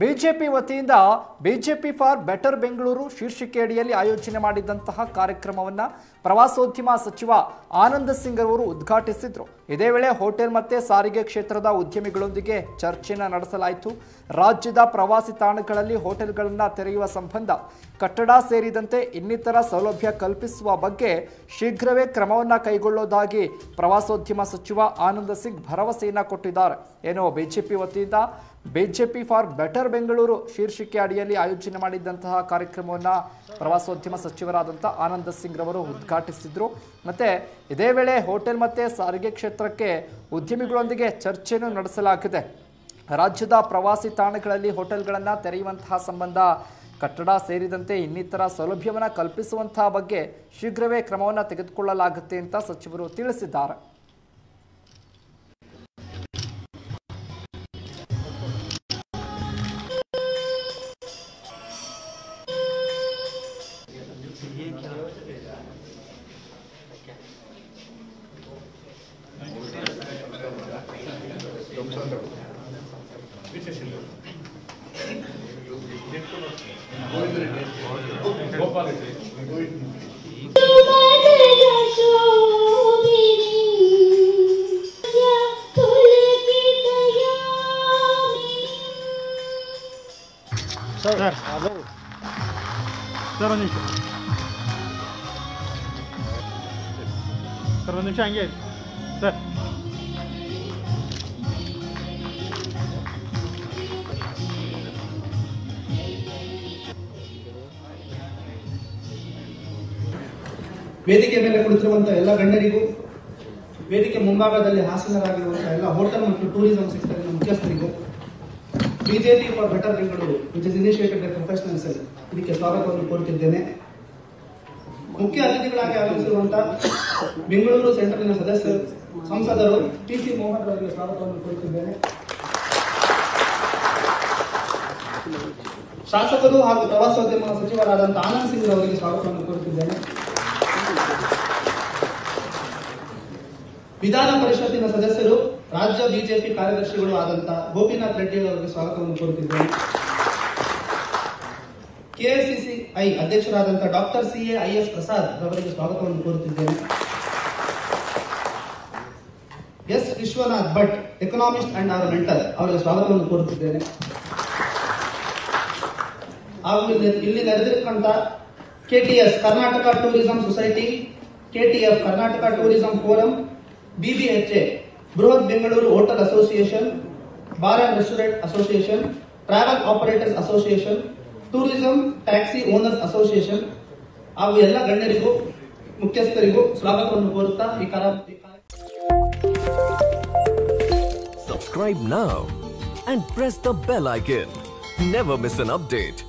BJP ವತಿಯಿಂದ BJP for better Bengaluru ಶೀರ್ಷಿಕೆಯಡಿಯಲ್ಲಿ ಆಯೋಜನೆ ಮಾಡಿದಂತಹ ಕಾರ್ಯಕ್ರಮವನ್ನು ಪ್ರವಾಸೋದ್ಯಮ ಸಚಿವ ಆನಂದ ಸಿಂಗ್ ಅವರು ಉದ್ಘಾಟಿಸಿದರು. ಇದೇ ವೇಳೆ ಹೋಟೆಲ್ ಮತ್ತು ಸಾರಿಗೆ ಕ್ಷೇತ್ರದ ಉದ್ಯಮಿಗಳೊಂದಿಗೆ ಚರ್ಚೆನ ನಡೆಸಲಾಯಿತು. ರಾಜ್ಯದ ಪ್ರವಾಸಿ ತಾಣಗಳಲ್ಲಿ ಹೋಟೆಲ್ಗಳನ್ನು ತೆರೆಯುವ ಸಂಬಂಧ ಕಟ್ಟಡ ಸೇರಿದಂತೆ ಇನ್ನಿತರ ಸೌಲಭ್ಯ ಕಲ್ಪಿಸುವ ಬಗ್ಗೆ ಶೀಘ್ರವೇ ಕ್ರಮವನ್ನು ಕೈಗೊಳ್ಳೋದಾಗಿ ಪ್ರವಾಸೋದ್ಯಮ ಸಚಿವ ಆನಂದ ಸಿಂಗ್ ಭರವಸೆಯನ್ನು ಕೊಟ್ಟಿದ್ದಾರೆ. ಏನೋ ಬಿಜೆಪಿ ವತಿಯಿಂದ ಬಿಜೆಪಿ ಫಾರ್ ಬೆಟರ್ ಬೆಂಗಳೂರು ಶೀರ್ಷಿಕೆ ಅಡಿಯಲ್ಲಿ ಆಯೋಜನೆ ಮಾಡಿದಂತಹ ಕಾರ್ಯಕ್ರಮವನ್ನು ಪ್ರವಾಸೋದ್ಯಮ ಸಚಿವರಾದಂಥ ಆನಂದ ಸಿಂಗ್ ರವರು ಉದ್ಘಾಟಿಸಿದರು. ಮತ್ತು ಇದೇ ವೇಳೆ ಹೋಟೆಲ್ ಮತ್ತು ಸಾರಿಗೆ ಕ್ಷೇತ್ರಕ್ಕೆ ಉದ್ಯಮಿಗಳೊಂದಿಗೆ ಚರ್ಚೆಯನ್ನು ನಡೆಸಲಾಗಿದೆ. ರಾಜ್ಯದ ಪ್ರವಾಸಿ ತಾಣಗಳಲ್ಲಿ ಹೋಟೆಲ್ಗಳನ್ನು ತೆರೆಯುವಂತಹ ಸಂಬಂಧ ಕಟ್ಟಡ ಸೇರಿದಂತೆ ಇನ್ನಿತರ ಸೌಲಭ್ಯವನ್ನು ಕಲ್ಪಿಸುವಂತಹ ಬಗ್ಗೆ ಶೀಘ್ರವೇ ಕ್ರಮವನ್ನು ತೆಗೆದುಕೊಳ್ಳಲಾಗುತ್ತೆ ಅಂತ ಸಚಿವರು ತಿಳಿಸಿದ್ದಾರೆ. ವೇದಿಕೆ ಮೇಲೆ ಕುಳಿತಿರುವಂತಹ ಎಲ್ಲ ಗಣ್ಯರಿಗೂ, ವೇದಿಕೆ ಮುಂಭಾಗದಲ್ಲಿ ಹಾಸನರಾಗಿರುವಂತಹ ಎಲ್ಲ ಹೋಟೆಲ್ ಮತ್ತು ಟೂರಿಸಂ ಸೆಕ್ಟರ್ನ ಮುಖ್ಯಸ್ಥರಿಗೂ, BJP for better Bengaluru which is initiated by professionals ಇದಕ್ಕೆ ಸ್ವಾಗತವನ್ನು ಕೋರುತ್ತಿದ್ದೇನೆ. ಮುಖ್ಯ ಅತಿಥಿಗಳಾಗಿ ಆಗಮಿಸಿರುವಂತಹ ಬೆಂಗಳೂರು ಸೆಂಟ್ರಲ್ನ ಸದಸ್ಯರು, ಸಂಸದರು ಟಿಸಿ ಮೋಹನ್ ಅವರಿಗೆ ಸ್ವಾಗತವನ್ನು ಕೋರುತ್ತಿದ್ದೇನೆ. ಶಾಸಕರು ಹಾಗೂ ಪ್ರವಾಸೋದ್ಯಮ ಸಚಿವರಾದಂತಹ ಆನಂದ್ ಸಿಂಗ್ ಅವರಿಗೆ ಸ್ವಾಗತವನ್ನು ಕೋರುತ್ತಿದ್ದೇನೆ. ವಿಧಾನ ಪರಿಷತ್ತಿನ ಸದಸ್ಯರು, ರಾಜ್ಯ ಬಿಜೆಪಿ ಕಾರ್ಯದರ್ಶಿಗಳು ಆದಂತಹ ಗೋಪಿನಾಥ್ ರೆಡ್ಡಿ ಅವರಿಗೆ ಸ್ವಾಗತವನ್ನು ಕೋರುತ್ತಿದ್ದೇನೆ. ಕೆಎಸ್ಸಿಸಿಐ ಅಧ್ಯಕ್ಷರಾದಂತಹ ಡಾಕ್ಟರ್ CAIS ಪ್ರಸಾದ್ ಅವರಿಗೆ ಸ್ವಾಗತವನ್ನು ಕೋರುತ್ತಿದ್ದೇನೆ. ವಿಶ್ವನಾಥ್ ಭಟ್, ಎಕನಾಮಿಸ್ಟ್ ಅಂಡ್ ಅವರ ಮೆಂಟರ್, ಅವರಿಗೆ ಸ್ವಾಗತವನ್ನು ಕೋರುತ್ತಿದ್ದೇನೆ. ಹಾಗೂ ಇಲ್ಲಿ ನೆರೆದಿರುವಂತಹ KTS Karnataka tourism society, KTF Karnataka tourism forum, BBHA Bruhat Bengaluru hotel association, bar and restaurant association, travel operators association, tourism taxi owners association ಹಾಗೂ ಎಲ್ಲ ಗಣ್ಯರಿಗೂ, ಮುಖ್ಯಸ್ಥರಿಗೂ ಸ್ವಾಗತವನ್ನು ಕೋರುತ್ತಾ ಈ Subscribe now and press the bell icon. Never miss an update.